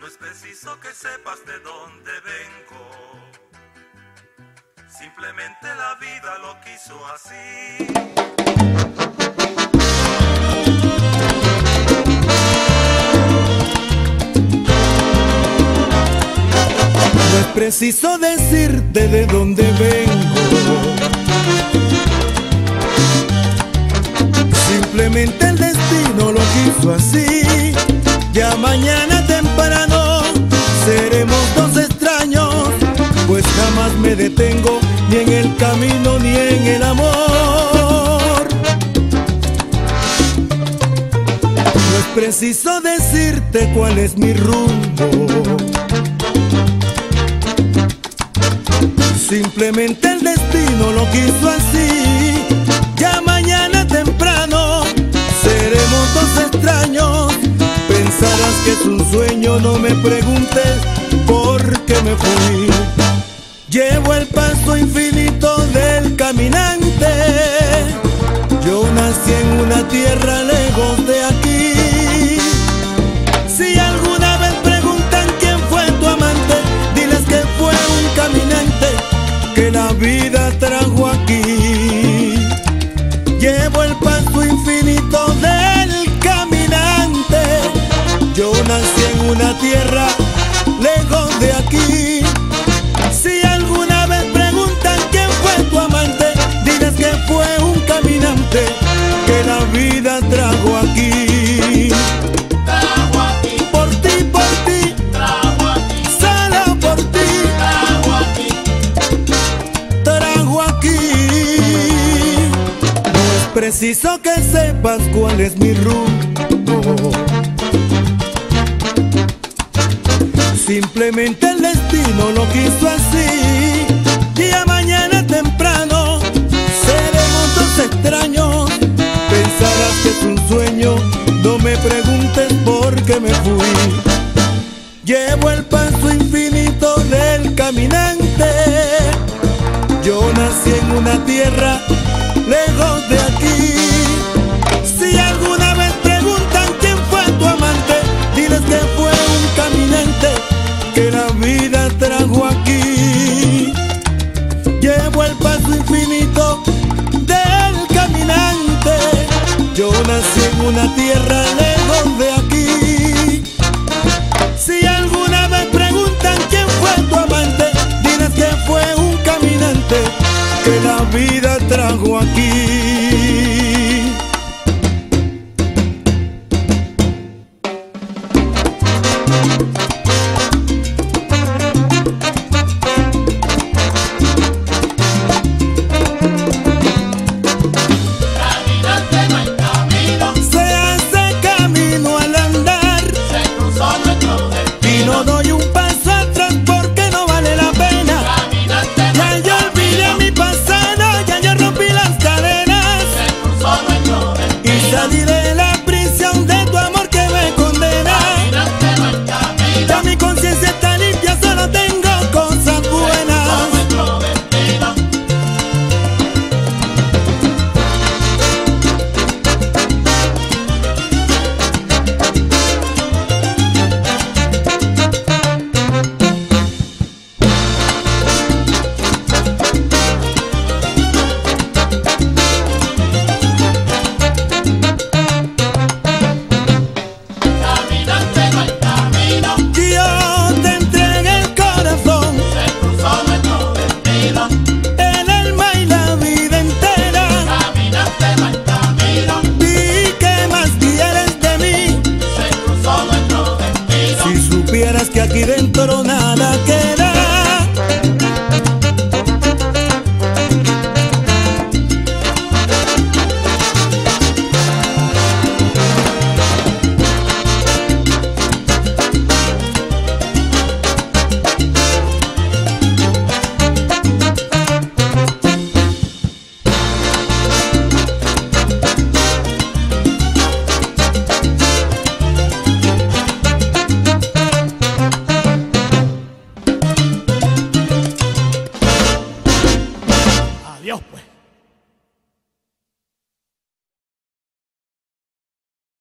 No es preciso que sepas de dónde vengo, simplemente la vida lo quiso así. No es preciso decirte de dónde vengo, simplemente el destino lo quiso así. Ya mañana temprano seremos dos extraños, pues jamás me detengo ni en el camino ni en el amor. No es preciso decirte cuál es mi rumbo, simplemente el destino lo quiso así. Ya mañana temprano seremos dos extraños, pensarás que es un sueño, no me preguntes por qué me fui. Llevo el paso infinito del caminante, yo nací en una tierra lejos de aquí. Si alguna vez preguntan quién fue tu amante, diles que fue un caminante que la vida trajo aquí. Llevo el paso infinito del caminante, yo nací en una tierra lejos de aquí. Si alguna vez preguntan quién fue tu amante, diles que fue un caminante que la vida trajo aquí. No es preciso que sepas cuál es mi rumbo, simplemente el destino lo quiso así. Día mañana temprano seremos dos extraños, pensarás que es un sueño, no me preguntes por qué me fui. Llevo el paso infinito del caminante, yo nací en una tierra lejos de aquí. Si alguna vez preguntan quién fue tu amante, diles que fue un caminante que la vida trajo aquí. Llevo el paso infinito del caminante, yo nací en una tierra lejos de aquí. Si alguna vez preguntan quién fue tu amante, diles que fue un caminante que la vida trajo aquí. Se hace camino al andar, se cruzó nuestro destino, y no doy un paso atrás porque no vale la pena. Salí de la prisión de tu amor que me condena. Ya mi conciencia está limpia, solo tengo cosas buenas. Aquí dentro nada.